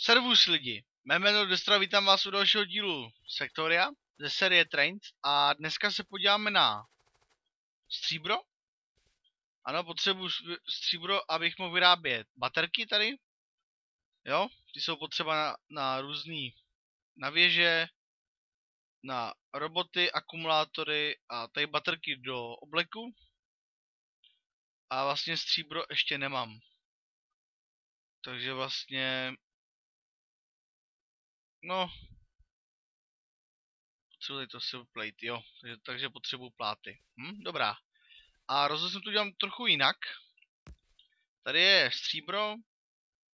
Servus lidi, mé jméno Destra, vítám vás u dalšího dílu Sektoria ze série Trains a dneska se podíváme na stříbro. Ano, potřebuji stříbro, abych mohl vyrábět baterky tady. Jo, ty jsou potřeba na různý, na věže, na roboty, akumulátory a tady baterky do obleku. A vlastně stříbro ještě nemám. Takže vlastně... No, potřebuji to silver plate, jo, takže potřebuji pláty. Dobrá. A rozhodně to dělám trochu jinak. Tady je stříbro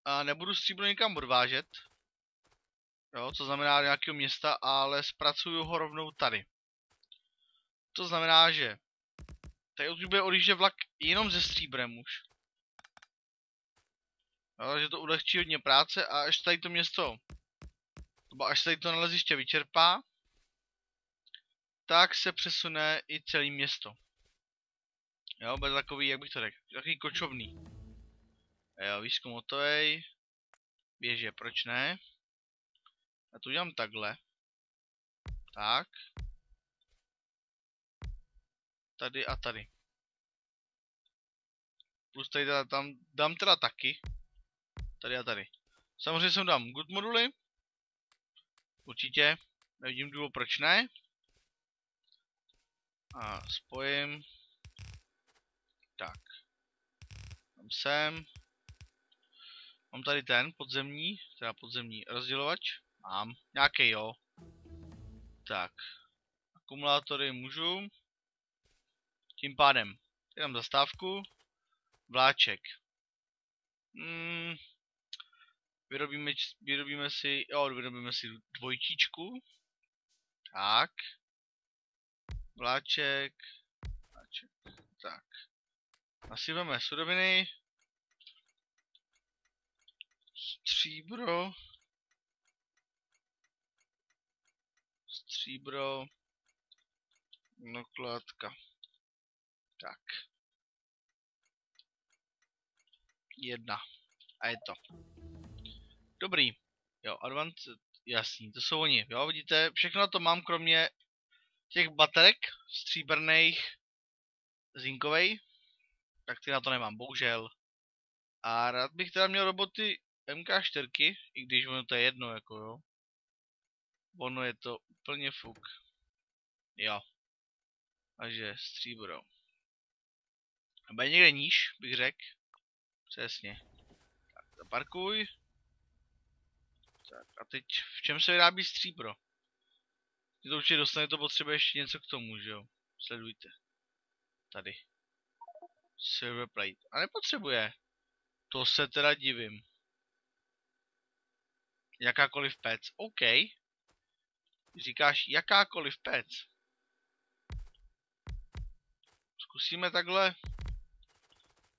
a nebudu stříbro nikam odvážet, jo, co znamená nějakého města, ale zpracuju ho rovnou tady. To znamená, že tady už bude odjíždět vlak jenom ze stříbrem už. Jo, takže to ulehčí hodně práce a ještě tady to město... až se tady to naleziště vyčerpá, tak se přesune i celé město. Jo, bude takový, jak bych to řekl, takový kočovný. Jo, výzkum hotovej. Běže, proč ne? Já to udělám takhle. Tak. Tady a tady. Plus tady tam dám teda taky. Tady a tady. Samozřejmě sem dám good moduly. Určitě, nevidím důvod, proč ne. A spojím. Tak. Tam jsem. Mám tady ten podzemní, teda podzemní rozdělovač. Mám. Nějaký, jo. Tak. Akumulátory můžu. Tím pádem. Tady mám zastávku. Vláček. Vyrobíme si dvojčičku. Tak. Vláček. Tak. Nasypeme suroviny. Stříbro. Nokládka. Tak. 1. A je to. Dobrý, jo, advanced, jasný, to jsou oni, jo, vidíte, všechno to mám, kromě těch baterek stříbrných, zinkovej, tak ty na to nemám, bohužel. A rád bych teda měl roboty MK4, i když ono to je jedno, jako jo. Ono je to úplně fuk. Jo. Takže stříbro. A bude někde níž, bych řekl. Přesně. Tak, zaparkuj. Tak a teď v čem se vyrábí stříbro? Když to určitě dostane, to potřebuje ještě něco k tomu, že jo? Sledujte. Tady. Silver plate. A nepotřebuje. To se teda divím. Jakákoliv pec. OK. Říkáš jakákoliv pec. Zkusíme takhle.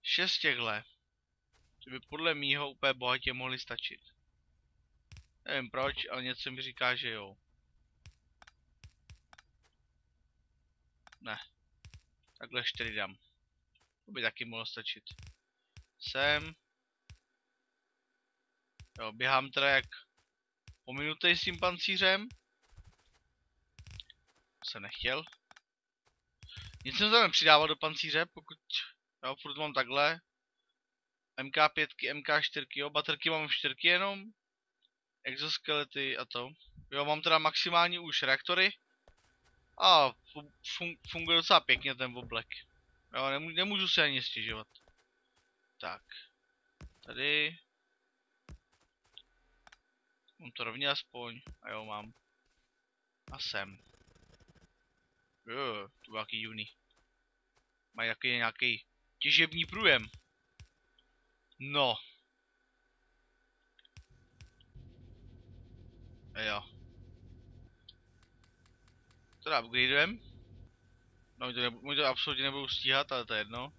6 těchhle. Ty by podle mýho úplně bohatě mohly stačit. Nevím proč, ale něco mi říká, že jo. Ne. Takhle 4 dám. To by taky mohlo stačit. Sem. Jo, běhám teda jak pominutej s tím pancířem. Jsem nechtěl. Nic jsem tam nepřidával do pancíře, pokud... Jo, furt mám takhle. MK5, MK4, jo, baterky mám 4 jenom. Exoskelety a to. Jo, mám teda maximální už reaktory. A funguje docela pěkně ten oblek. Jo, nemůžu si ani stěžovat. Tak. Tady. Mám to rovně aspoň. A jo, mám. A sem. Jo, to byl jaký divný. Mají taky nějaký těžební průjem. No. Jo. Teda upgradujem. No, my to absolutně nebudou stíhat, ale to je jedno.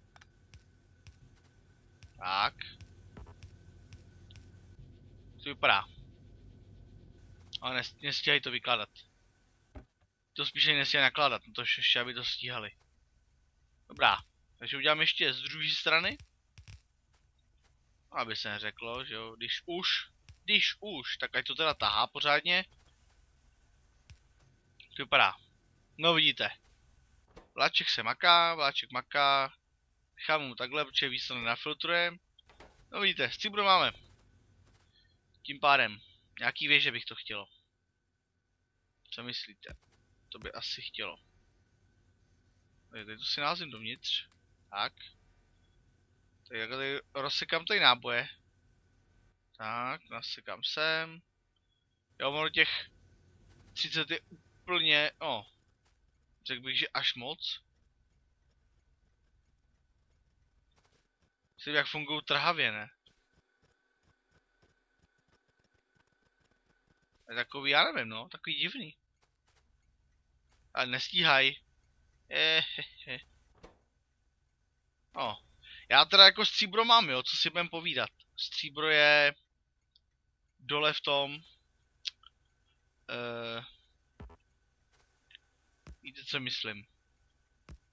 Tak. To vypadá. Ale nestíhají to vykládat. To spíš ani nestíhají nakládat, no to ještě aby to stíhali. Dobrá. Takže udělám ještě z druhé strany. Aby se neřeklo, že jo, když už když už, tak ať to teda tahá pořádně. To vypadá. No vidíte. Vláček se maká, vláček maká. Nechám mu takhle, protože víc to nenafiltruje. No vidíte, s cíbrem máme. Tím pádem, nějaký věže bych to chtělo. Co myslíte? To by asi chtělo. Tady to si názvím dovnitř. Tak. Tak tady rozsekám tady náboje. Tak, nasekám sem. Jo, mám do těch 30 je úplně, no. Řekl bych, že až moc. Myslím, jak fungují trhavě, ne? Je takový, já nevím, no, takový divný. Ale nestíhaj. No, já teda jako stříbro mám, jo, co si budem povídat. Stříbro je dole v tom. Víte, co myslím.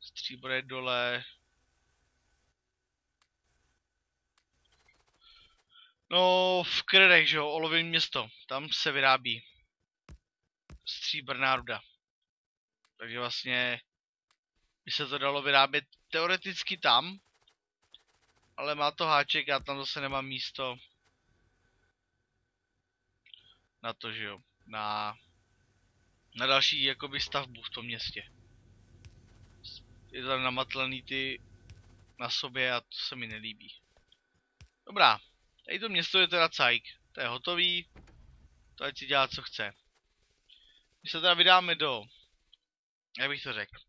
Stříbro je dole. No, v Kredech, že jo, olovím město. Tam se vyrábí stříbrná ruda. Takže vlastně by se to dalo vyrábět teoreticky tam. Ale má to háček, já tam zase nemám místo. Na to, že jo. Na další, jakoby, stavbu v tom městě. Je tam namatlaný ty na sobě a to se mi nelíbí. Dobrá. Tady to město je teda cajk. To je hotový. To ať si dělá, co chce. My se teda vydáme do... Jak bych to řekl?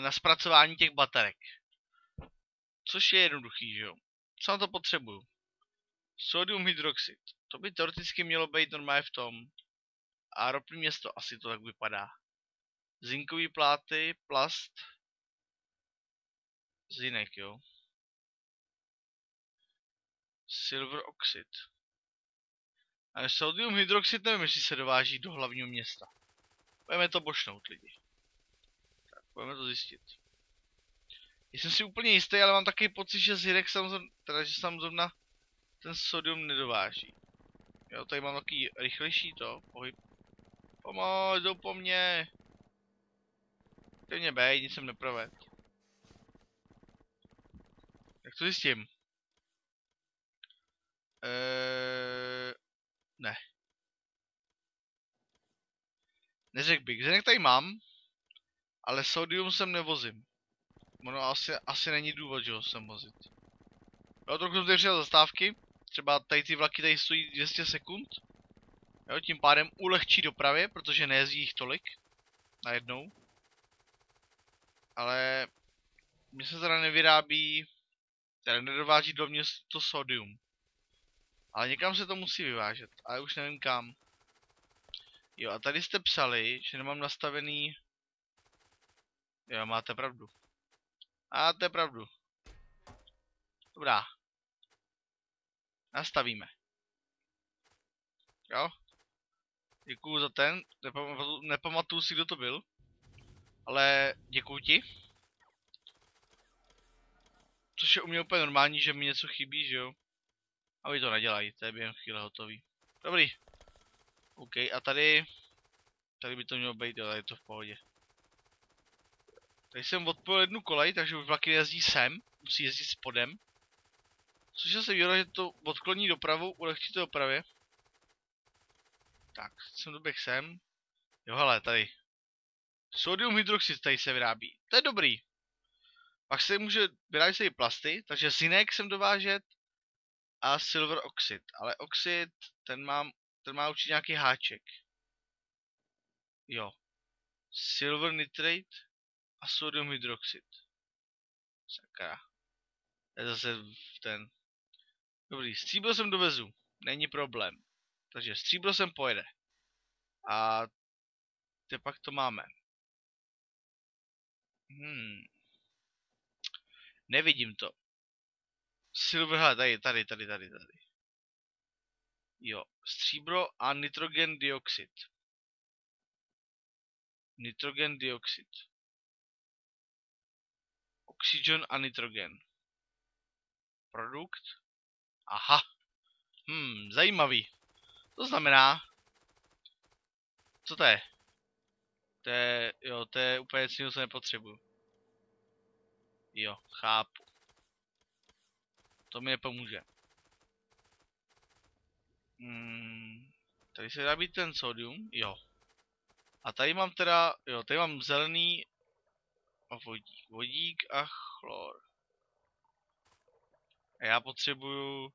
Na zpracování těch baterek. Což je jednoduchý, že jo? Co na to potřebuju? Sodium hydroxid. To by teoreticky mělo být normálně v tom. A ropný město, asi to tak vypadá. Zinkový pláty, plast. Zinek, jo. Silver oxid. Ale sodium hydroxid nevím, jestli se dováží do hlavního města. Budeme to bošnout, lidi. Tak, budeme to zjistit. Jsem si úplně jistý, ale mám takový pocit, že zirek zrovna ten sodium nedováží. Jo, tady mám takový rychlejší to, pohyb. Pomoc, jdou po mně. Ty mě bej, nic jsem neprovedl. Jak to zjistím? Ne. Neřekl bych, zirek tady mám, ale sodium sem nevozím. Ono asi není důvod, že ho sem vozit. Jo, trochu jsem tady přijel zastávky. Třeba tady ty vlaky tady stojí 200 sekund. Jo, tím pádem ulehčí dopravě, protože nejezdí jich tolik. Najednou. Ale... Mně se teda nevyrábí... Teda nedováží do města to sodium. Ale někam se to musí vyvážet. Ale už nevím kam. Jo, a tady jste psali, že nemám nastavený... Jo, máte pravdu. A to je pravdu. Dobrá. Nastavíme. Jo. Děkuju za ten. Nepamatuju si, kdo to byl. Ale děkuju ti. Což je u mě úplně normální, že mi něco chybí, že jo. A vy to nedělají, to je během chvíle hotový. Dobrý. OK, a tady... Tady by to mělo být, jo, tady je to v pohodě. Tady jsem odpojil jednu kolej, takže už vlaky jezdí sem, musí jezdit spodem. Což se výhoda, že to odkloní dopravu, ulehčí to dopravě. Tak, jsem doběh sem. Jo, hele, tady. Sodium hydroxid tady se vyrábí, to je dobrý. Pak se může, vyrábí se i plasty, takže zinek sem dovážet. A silver oxid, ale oxid, ten má určitě nějaký háček. Jo. Silver nitrate. A sodium hydroxid. Sakra. To je zase ten. Dobrý, stříbro sem dovezu. Není problém. Takže stříbro sem pojede. A teď pak to máme. Nevidím to. Silver, hele, tady. Jo, stříbro a nitrogen dioxid. Nitrogen dioxid. Oxygen a nitrogen. Produkt. Aha. Zajímavý. To znamená, co to je? To je úplně nic jiného, co nepotřebuju. Jo, chápu. To mi nepomůže. Tady se dá být ten sodium, jo. A tady mám teda, jo, tady mám zelený a vodík. Vodík a chlor. A já potřebuju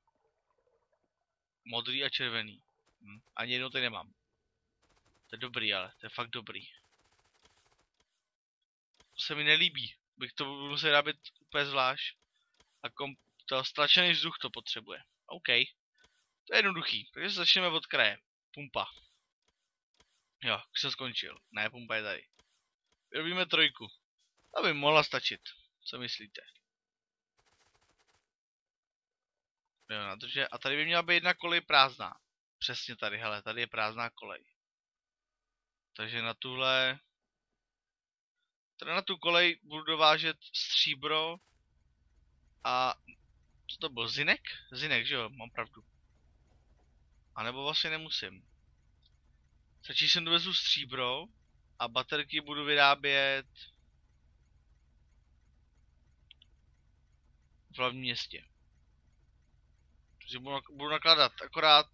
modrý a červený. Ani jednou tady nemám. To je dobrý, ale to je fakt dobrý. To se mi nelíbí. Bych to musel dávat úplně zvlášť. A to stlačený vzduch to potřebuje. OK. To je jednoduchý. Takže začneme od kraje. Pumpa. Jo, už jsem skončil. Ne, pumpa je tady. Vyrobíme trojku. To by mohla stačit. Co myslíte? Jo, nadrže. A tady by měla být jedna kolej prázdná. Přesně tady, hele, tady je prázdná kolej. Takže na tuhle... Teda na tu kolej budu dovážet stříbro a... Co to byl? Zinek? Zinek, že jo, mám pravdu. A nebo vlastně nemusím. Stačí jsem dovezu stříbro a baterky budu vyrábět... v hlavním městě. Takže budu nakládat akorát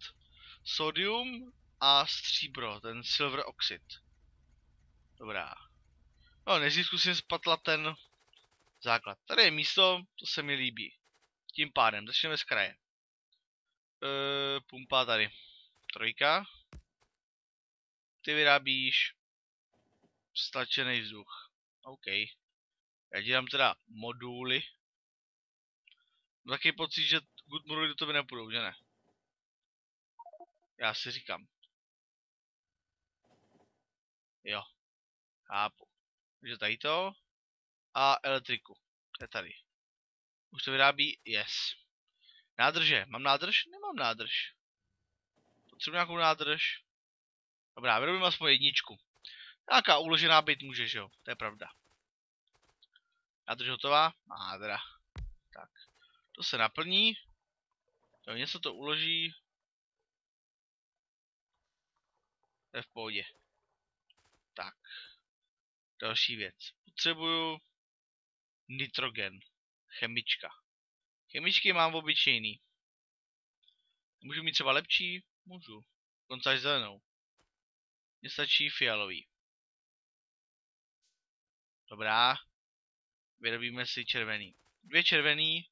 sodium a stříbro, ten silver oxid. Dobrá. No, než zkusím spatlat ten základ. Tady je místo, to se mi líbí. Tím pádem, začneme z kraje. Pumpa tady. Trojka. Ty vyrábíš stlačený vzduch. OK. Já dělám teda moduly. Taky pocit, že good moduly do tebe nepůjdou, že ne? Já si říkám. Jo. Chápu. Takže tady to. A elektriku. To je tady. Už to vyrábí. Yes. Nádrže. Mám nádrž? Nemám nádrž. Potřebuji nějakou nádrž. Dobrá, vyrobím aspoň jedničku. Nějaká uložená být může, že jo? To je pravda. Nádrž hotová? Má teda. Tak. To se naplní. Jo, něco to uloží. To je v pohodě. Tak. Další věc. Potřebuju nitrogen. Chemička. Chemičky mám obyčejný. Můžu mít třeba lepší? Můžu. Dokonce až zelenou. Mně stačí fialový. Dobrá. Vyrobíme si červený. Dvě červený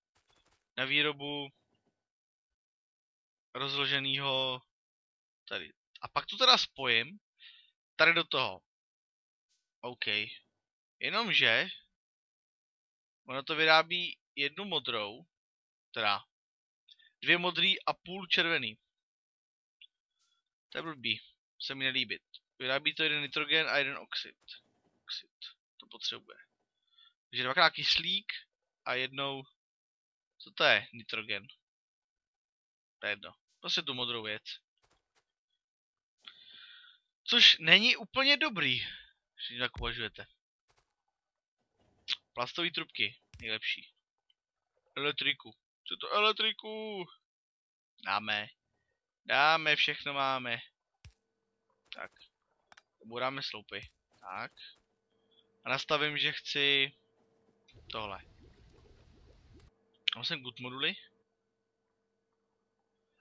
na výrobu rozloženého tady. A pak to teda spojím tady do toho. OK. Jenomže ono to vyrábí jednu modrou, teda dvě modrý a půl červený. To je blbý, se mi nelíbit. Vyrábí to jeden nitrogen a jeden oxid. To potřebuje. Takže dvakrát kyslík a jednou... Co to je? Nitrogen. To je jedno. Prostě tu modrou věc. Což není úplně dobrý, když tak uvažujete. Plastové trubky, nejlepší. Elektriku. Co to elektriku? Dáme. Dáme, všechno máme. Tak. Buráme sloupy. Tak. A nastavím, že chci tohle. Mám sem good moduly.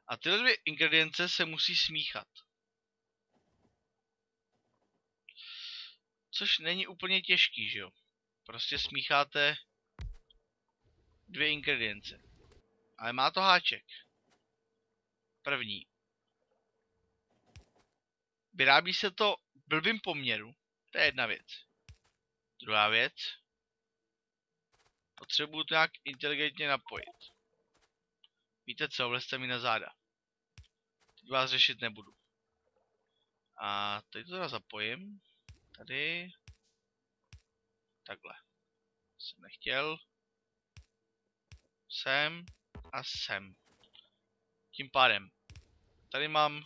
A tyhle dvě ingredience se musí smíchat. Což není úplně těžký, že jo? Prostě smícháte dvě ingredience. Ale má to háček. První. Vyrábí se to v blbým poměru. To je jedna věc. Druhá věc. Potřebuju to nějak inteligentně napojit. Víte co, vlezte mi na záda. Teď vás řešit nebudu. A teď to teda zapojím. Tady. Takhle. Jsem nechtěl. Sem a sem. Tím pádem. Tady mám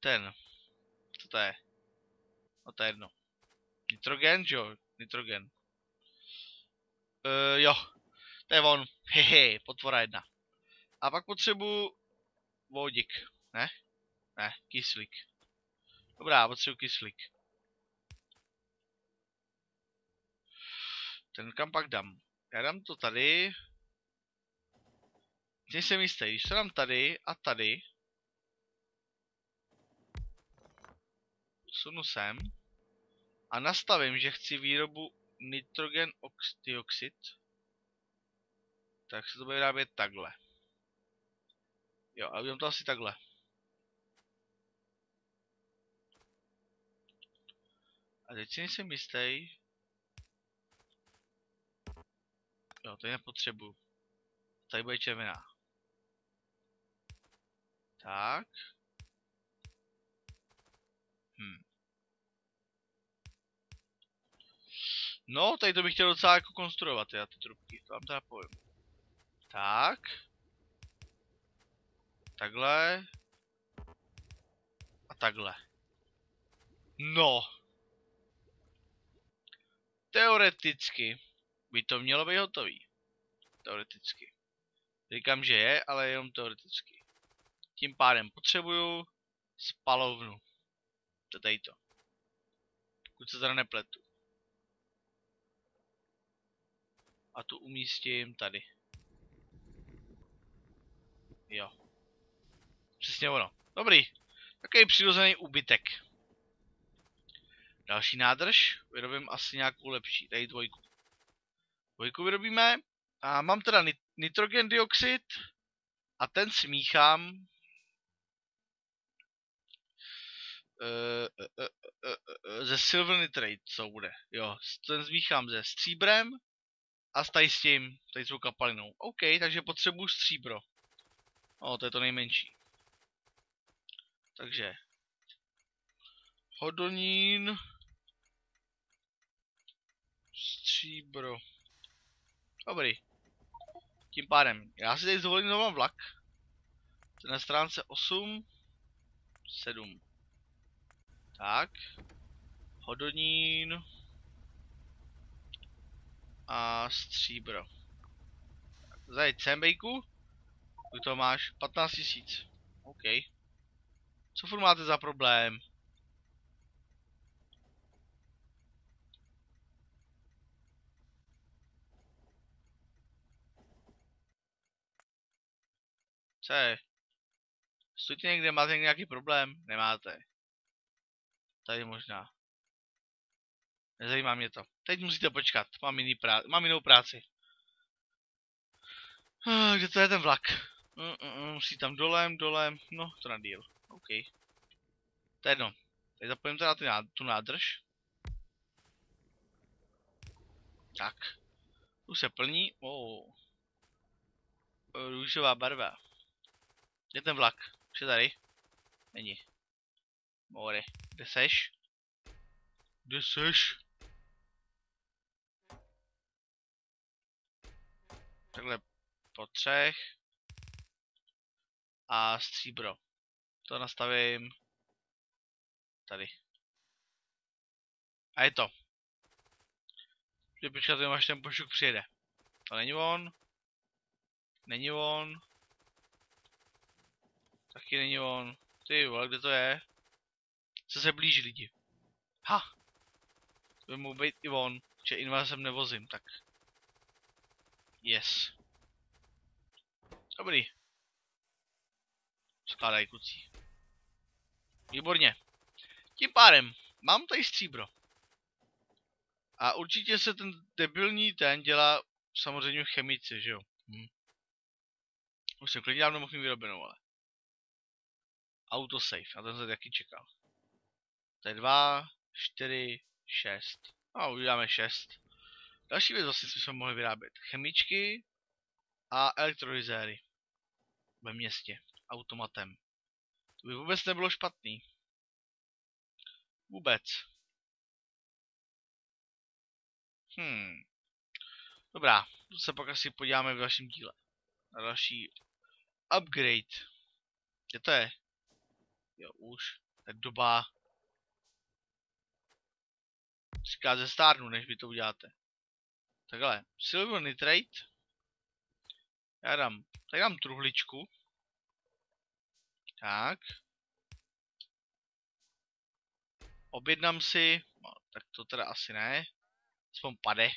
ten. Co to je? No to je jedno. Nitrogen, jo? Nitrogen. Jo. To je on. Hehe, potvora jedna. A pak potřebuji vodík. Ne? kyslík. Dobrá, potřebuji kyslík. Ten kam pak dám? Já dám to tady. Teď jsem jistý, když to dám tady a tady. Sunu sem. A nastavím, že chci výrobu nitrogen dioxid. Tak se to bude vyrábět takhle. Jo, a udělám to asi takhle. A teď si nejsem jistý. Jo, tady nepotřebuju. Tady bude červená. Tak. No, tady to bych chtěl docela jako konstruovat, já ty trubky, to vám teda povím. Tak. Takhle. A takhle. No. Teoreticky by to mělo být hotový. Teoreticky. Říkám, že je, ale jenom teoreticky. Tím pádem potřebuju spalovnu. To je tady to. Pokud se teda nepletu. A tu umístím tady. Jo. Přesně ono. Dobrý. Takový přirozený úbytek. Další nádrž. Vyrobím asi nějakou lepší. Tady dvojku. Dvojku vyrobíme. A mám teda nitrogen dioxid. A ten smíchám. Ze Silver Nitrate, co bude. Jo. Ten smíchám se stříbrem. A tady s tím, tady jsou kapalinou. OK, takže potřebuju stříbro. No, to je to nejmenší. Takže. Hodonín. Stříbro. Dobrý. Tím pádem, já si tady zvolím nový vlak. To je na stránce 8. 7. Tak. Hodonín. A stříbro. Zajď sem, bejku. Kdy to máš? 15 tisíc. OK. Co furt máte za problém? Co je? Stůjte někde, máte nějaký problém? Nemáte. Tady možná. Nezajímá mě to. Teď musíte počkat. Mám jinou práci. Kde to je ten vlak? Musí tam dolem. No, to na díl. OK. To je jedno. Teď zapojím teda tu nádrž. Tak. Už se plní. Oh. Růžová barva. Kde ten vlak? Už je tady? Není. More. Kde seš? Kde seš? Takhle po třech. A stříbro. To nastavím. Tady. A je to. Když počkáte, až ten pošuk přijede. To není on. Není on. Taky není on. Ty vole, kde to je? Co se blíží lidi? Ha! To by mohl být i on, že invazem nevozím, tak. Yes. Dobrý. Skládaj, kucí. Výborně. Tím pádem mám tady stříbro. A určitě se ten debilní ten dělá samozřejmě v chemici, že jo? Už jsem klidně dávno mohl mít vyrobenou, ale. Autosave, na ten se taky čekal. To je 2, 4, 6. No, uděláme 6. Další věc vlastně jsme mohli vyrábět chemičky a elektrolyzéry ve městě automatem. To by vůbec nebylo špatný. Vůbec. Dobrá, to se pak asi podíváme v dalším díle. Na další upgrade. Kde to je? Jo, už. To je doba. Říká ze stárnu, než vy to uděláte. Takhle, Silver Nitrate. Já dám truhličku. Tak. Objednám si, no, tak to teda asi ne, aspoň pade.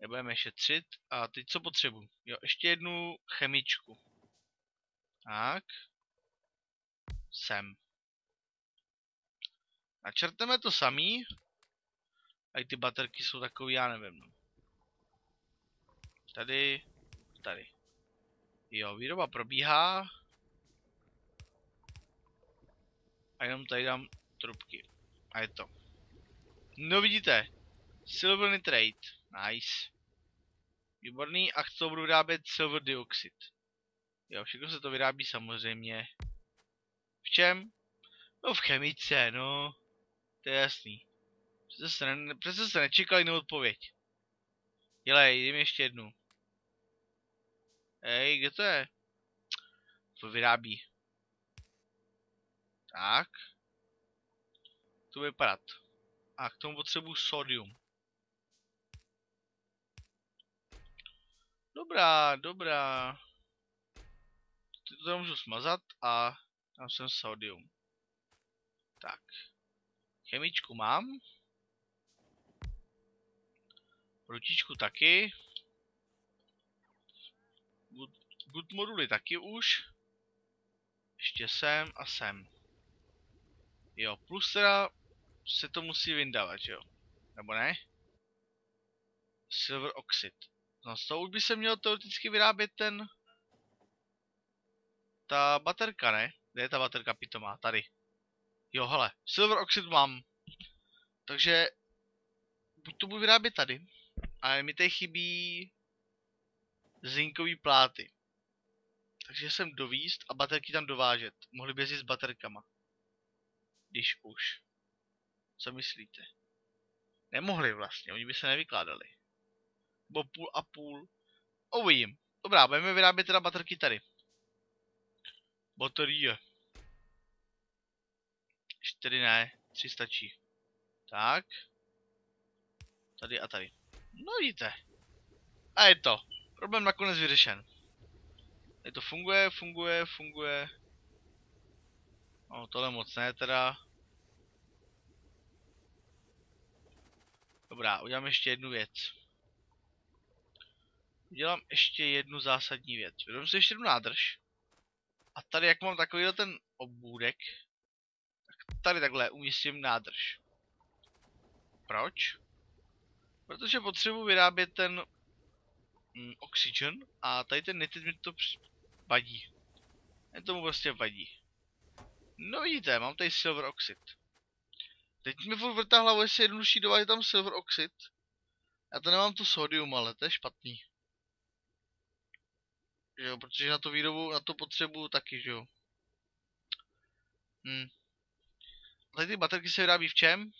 Nebudeme šetřit. A teď co potřebuji? Jo, ještě jednu chemičku. Tak. Sem. Načrteme to samý. A ty baterky jsou takový, já nevím. No. Tady, tady. Jo, výroba probíhá. A jenom tady dám trubky. A je to. No vidíte. Silver Nitrate. Nice. Výborný. A chci to budu vyrábět Silver Dioxid. Jo, všechno se to vyrábí samozřejmě. V čem? No v chemice, no. To je jasný. Přece se nečekal jinou odpověď. Dělej, jdeme ještě jednu. Ej, kde to je? To vyrábí. Tak. To vypadat. A k tomu potřebuji sodium. Dobrá, dobrá. Ty to tam můžu smazat a tam jsem sodium. Tak. Chemičku mám. Ručičku taky. Good moduly taky už. Ještě sem a sem. Jo, plus teda se to musí vyndávat, jo. Nebo ne? Silver Oxid. No z toho už by se měl teoreticky vyrábět ten... Ta baterka, ne? Kde je ta baterka pitomá? Tady. Jo, hele, Silver Oxid mám. Takže... Buď to budu vyrábět tady. Ale mi tady chybí... Zinkové pláty. Takže jsem dovíst a baterky tam dovážet. Mohli by jezdit s baterkama. Když už. Co myslíte? Nemohli vlastně, oni by se nevykládali. Bo půl a půl. Uvidím. Dobrá, budeme vyrábět teda baterky tady. Baterie. 4 ne, 3 stačí. Tak. Tady a tady. No vidíte. A je to. Problém nakonec vyřešen. Tady to funguje, funguje, funguje. No tohle moc ne teda. Dobrá, udělám ještě jednu věc. Udělám ještě jednu zásadní věc. Vydám si ještě jednu nádrž. A tady jak mám takovýhle ten obůdek, tak tady takhle umístím nádrž. Proč? Protože potřebuji vyrábět ten oxygen a tady ten nitrit mi to vadí. Mě tomu prostě vadí. No vidíte, mám tady Silver Oxid. Teď mi furt vrtá hlavu, jestli je jednodušší dovážet tam Silver Oxid. Já to nemám tu sodium, ale to je špatný. Že jo, protože na tu výrobu, na to potřebuju taky, že jo. A tady ty baterky se vyrábí v čem?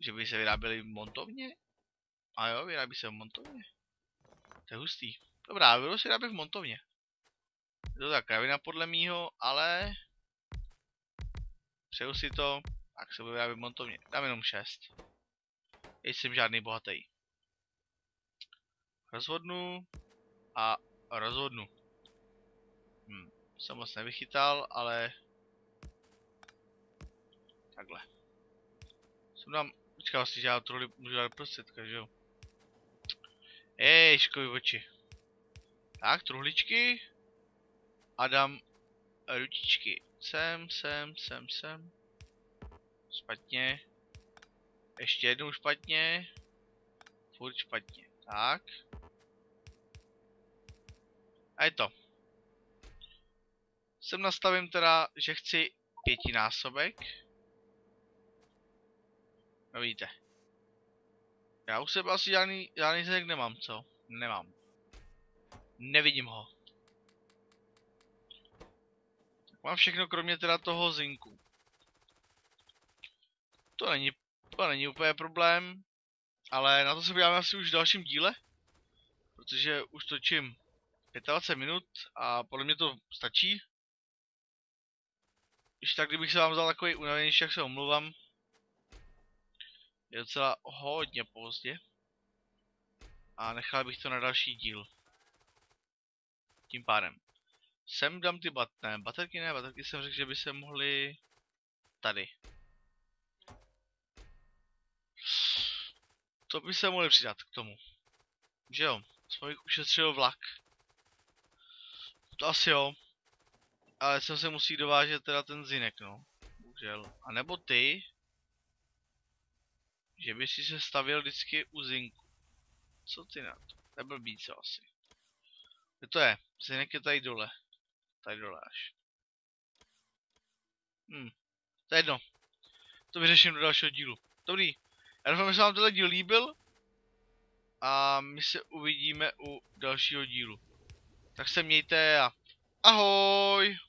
Že by se vyráběly v montovně? A jo, vyrábí se v montovně. To je hustý. Dobrá, budu se vyrábět v montovně. Je to ta kravina podle mýho, ale... Přeju si to, tak se budu vyrábět v montovně. Dám jenom 6. Nejsem žádný bohatý. Rozhodnu a rozhodnu. Jsem moc nevychytal, ale... Takhle. Jsem tam... Počkej, vlastně, že já tohle můžu dát prostředka, že jo? Jej, školy oči. Tak, truhličky. A dám ručičky. Sem, sem, sem, sem. Špatně. Ještě jednou špatně. Furt špatně. Tak. A je to. Sem nastavím teda, že chci 5násobek. No vidíte. Já u sebe asi žádný znek nemám, co? Nemám. Nevidím ho. Tak mám všechno, kromě teda toho zinku. To není úplně problém. Ale na to se podíváme asi už v dalším díle. Protože už točím 25 minut a podle mě to stačí. Když tak, kdybych se vám vzal takový unavenější, jak se omluvám. Je docela hodně pozdě. A nechal bych to na další díl. Tím pádem. Sem dám ty baterky ne, baterky jsem řekl, že by se mohly tady. To by se mohly přidat k tomu. Že jo, aspoň bych ušetřil vlak. To asi jo. Ale sem se musí dovážet teda ten zinek, no. Bohužel. A nebo ty. Že by si se stavěl vždycky u zinku. Co ty na to? Neblbý co asi. Kde to je? Zinek je tady dole. Tady dole až. To je jedno. To vyřeším do dalšího dílu. Dobrý. Já doufám, že se vám tenhle díl líbil. A my se uvidíme u dalšího dílu. Tak se mějte a ahoj!